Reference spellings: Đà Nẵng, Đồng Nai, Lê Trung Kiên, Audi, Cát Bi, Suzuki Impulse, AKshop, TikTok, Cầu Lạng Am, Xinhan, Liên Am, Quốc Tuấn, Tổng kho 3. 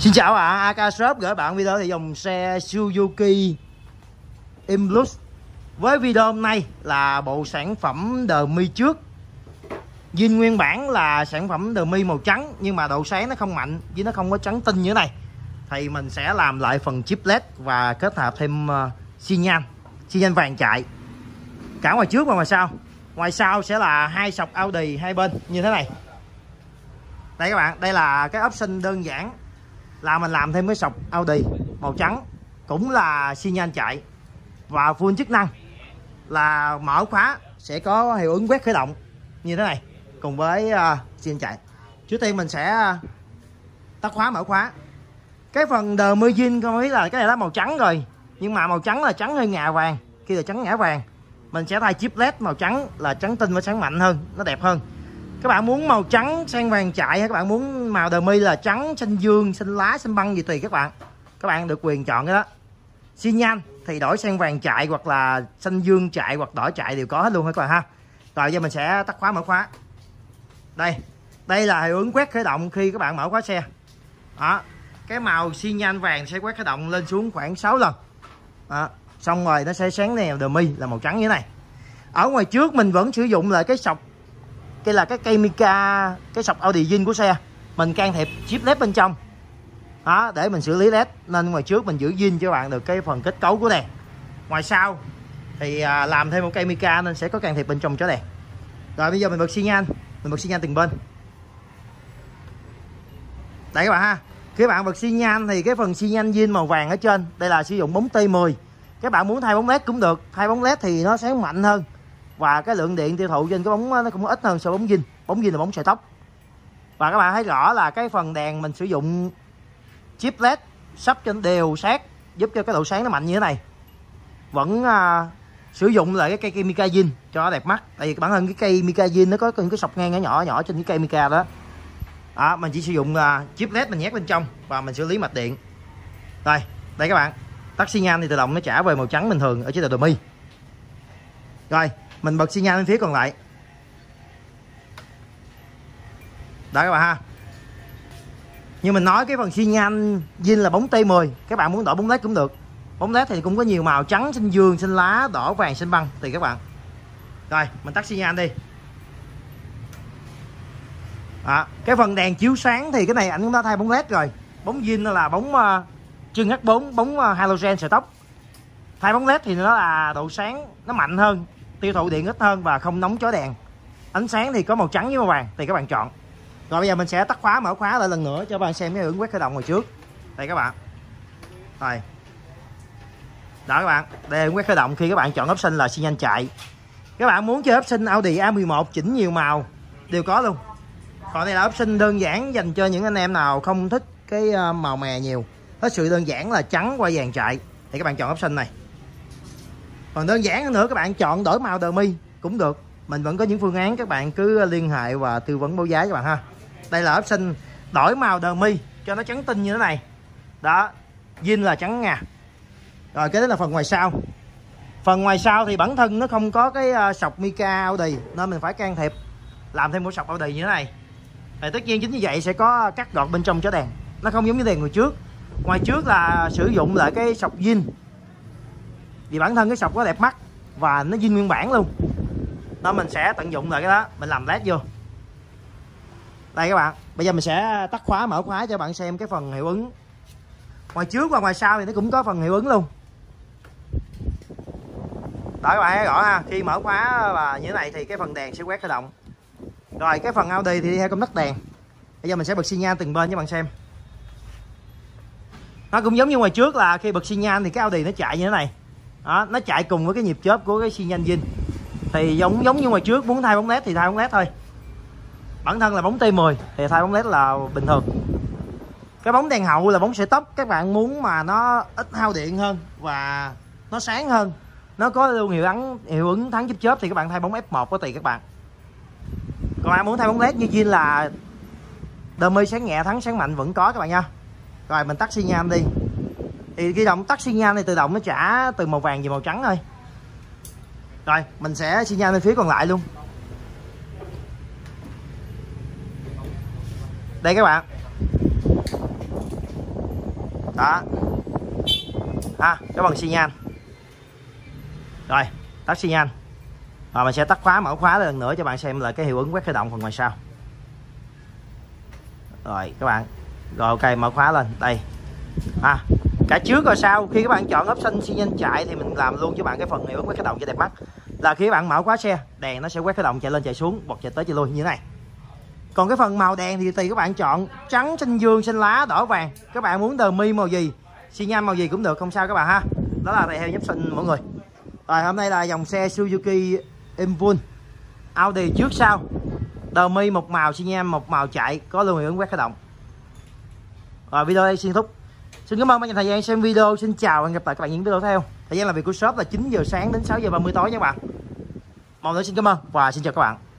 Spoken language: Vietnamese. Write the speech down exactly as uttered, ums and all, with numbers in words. Xin chào ạ, à, AKshop gửi bạn video về dòng xe Suzuki Impulse. Với video hôm nay là bộ sản phẩm đờ mi trước. Zin nguyên bản là sản phẩm đờ mi màu trắng, nhưng mà độ sáng nó không mạnh, với nó không có trắng tinh như thế này. Thì mình sẽ làm lại phần chip led và kết hợp thêm xi nhan, xi nhan vàng chạy cả ngoài trước và ngoài sau. Ngoài sau sẽ là hai sọc Audi hai bên như thế này. Đây các bạn, đây là cái option đơn giản là mình làm thêm cái sọc Audi màu trắng, cũng là xi nhan chạy và full chức năng là mở khóa sẽ có hiệu ứng quét khởi động như thế này cùng với uh, xi nhan chạy. Trước tiên mình sẽ tắt khóa, mở khóa. Cái phần đờ mi zin không biết là cái này là màu trắng rồi, nhưng mà màu trắng là trắng hơi ngà vàng, kia là trắng ngã vàng. Mình sẽ thay chip led màu trắng là trắng tinh và sáng mạnh hơn, nó đẹp hơn. Các bạn muốn màu trắng sang vàng chạy hay các bạn muốn màu đờ mi là trắng, xanh dương, xanh lá, xanh băng gì tùy các bạn. Các bạn được quyền chọn cái đó. Xi nhan thì đổi sang vàng chạy hoặc là xanh dương chạy hoặc đỏ chạy đều có hết luôn hả các bạn ha. Rồi giờ mình sẽ tắt khóa, mở khóa. Đây, đây là hiệu ứng quét khởi động khi các bạn mở khóa xe. Đó, cái màu xi nhan vàng sẽ quét khởi động lên xuống khoảng sáu lần. Đó, xong rồi nó sẽ sáng đèn đờ mi là màu trắng như thế này. Ở ngoài trước mình vẫn sử dụng là cái sọc, đây là cái cây mica, cái sọc Audi zin của xe. Mình can thiệp chip led bên trong đó để mình xử lý led, nên ngoài trước mình giữ zin cho bạn được cái phần kết cấu của đèn. Ngoài sau thì làm thêm một cây mica nên sẽ có can thiệp bên trong cho đèn. Rồi bây giờ mình bật xi nhan, mình bật xi nhan từng bên. Đây các bạn ha, khi bạn bật xi nhan thì cái phần xi nhan zin màu vàng ở trên, đây là sử dụng bóng T mười. Các bạn muốn thay bóng led cũng được, thay bóng led thì nó sáng mạnh hơn. Và cái lượng điện tiêu thụ trên cái bóng nó cũng ít hơn so với bóng zin. Bóng zin là bóng sợi tóc. Và các bạn thấy rõ là cái phần đèn mình sử dụng chip led sắp trên đều sát, giúp cho cái độ sáng nó mạnh như thế này. Vẫn à, sử dụng lại cái cây, cây mica zin cho nó đẹp mắt. Tại vì bản thân cái cây mica zin nó có những cái sọc ngang nhỏ nhỏ, nhỏ trên cái cây mica đó. À, mình chỉ sử dụng à, chip led mình nhét bên trong và mình xử lý mạch điện. Rồi, đây các bạn. Tắt xi nhan thì tự động nó trả về màu trắng bình thường ở chế độ đờ mi. Rồi mình bật xi nhan bên phía còn lại. Đó các bạn ha. Như mình nói, cái phần xi nhan zin là bóng T mười. Các bạn muốn đổi bóng led cũng được. Bóng led thì cũng có nhiều màu: trắng, xanh dương, xanh lá, đỏ, vàng, xanh băng tùy các bạn. Rồi mình tắt xi nhan đi. À, cái phần đèn chiếu sáng thì cái này ảnh cũng đã thay bóng led rồi. Bóng zin là bóng uh, chân H bốn, bóng uh, halogen sợi tóc. Thay bóng led thì nó là độ sáng nó mạnh hơn, tiêu thụ điện ít hơn và không nóng chói đèn. Ánh sáng thì có màu trắng với màu vàng thì các bạn chọn. Rồi bây giờ mình sẽ tắt khóa, mở khóa lại lần nữa cho các bạn xem cái hiệu ứng quét khởi động hồi trước. Đây các bạn. Rồi. Đó các bạn, đây là hiệu ứng quét khởi động khi các bạn chọn option là xi nhan chạy. Các bạn muốn chơi option Audi A mười một chỉnh nhiều màu đều có luôn. Còn đây là option đơn giản dành cho những anh em nào không thích cái màu mè nhiều, hết sự đơn giản là trắng qua vàng chạy thì các bạn chọn option này. Còn đơn giản hơn nữa, các bạn chọn đổi màu đờ mi cũng được. Mình vẫn có những phương án, các bạn cứ liên hệ và tư vấn báo giá các bạn ha. Đây là option đổi màu đờ mi cho nó trắng tinh như thế này. Đó, zin là trắng ngà. Rồi cái đó là phần ngoài sau. Phần ngoài sau thì bản thân nó không có cái sọc mica Audi nên mình phải can thiệp làm thêm một sọc Audi như thế này. Thì tất nhiên chính như vậy sẽ có cắt gọt bên trong chó đèn. Nó không giống như đèn người trước. Ngoài trước là sử dụng lại cái sọc zin, vì bản thân cái sọc nó đẹp mắt và nó zin nguyên bản luôn nên mình sẽ tận dụng lại cái đó, mình làm led vô. Đây các bạn, bây giờ mình sẽ tắt khóa, mở khóa cho bạn xem cái phần hiệu ứng ngoài trước và ngoài sau thì nó cũng có phần hiệu ứng luôn. Đó các bạn thấy rõ ha, khi mở khóa và như thế này thì cái phần đèn sẽ quét khởi động. Rồi cái phần Audi thì theo công tắc đèn. Bây giờ mình sẽ bật xi nhan từng bên cho bạn xem. Nó cũng giống như ngoài trước là khi bật xi nhan thì cái Audi nó chạy như thế này. Đó, nó chạy cùng với cái nhịp chớp của cái xi nhan zin. Thì giống giống như ngoài trước, muốn thay bóng led thì thay bóng led thôi. Bản thân là bóng T mười thì thay bóng led là bình thường. Cái bóng đèn hậu là bóng sợi tóc, các bạn muốn mà nó ít hao điện hơn và nó sáng hơn, nó có luôn hiệu ứng hiệu ứng thắng chớp chớp thì các bạn thay bóng F một có tùy các bạn. Còn ai muốn thay bóng led như zin là đờ mi sáng nhẹ, thắng sáng mạnh vẫn có các bạn nha. Rồi mình tắt xi nhan đi. Thì khi động tắt xi nhan này tự động nó trả từ màu vàng về màu trắng thôi. Rồi mình sẽ xi nhan bên phía còn lại luôn. Đây các bạn. đó ha, cái bằng xi nhan rồi, tắt xi nhan và mình sẽ tắt khóa, mở khóa lần nữa cho bạn xem là cái hiệu ứng quét khởi động phần ngoài sau. Rồi các bạn, rồi ok, mở khóa lên đây ha. Cả trước rồi sau, khi các bạn chọn option xi nhan chạy thì mình làm luôn cho bạn cái phần hiệu ứng quét khởi động cho đẹp mắt, là khi các bạn mở khóa xe, đèn nó sẽ quét khởi động chạy lên chạy xuống hoặc chạy tới chạy lui như thế này. Còn cái phần màu đèn thì tùy các bạn chọn, trắng, xanh dương, xanh lá, đỏ, vàng, các bạn muốn tờ mi màu gì, xi nhan màu gì cũng được, không sao các bạn ha. Đó là tùy theo giúp sinh mọi người. Rồi hôm nay là dòng xe Suzuki Impulse Audi trước sau, tờ mi một màu, xi nhan một màu chạy, có luôn hiệu ứng quét khởi động. Rồi video đây xin thúc. Xin cảm ơn bạn dành thời gian xem video, xin chào và hẹn gặp lại các bạn những video tiếp theo. Thời gian làm việc của shop là chín giờ sáng đến sáu giờ ba mươi tối nha các bạn. Một lần nữa xin cảm ơn và xin chào các bạn.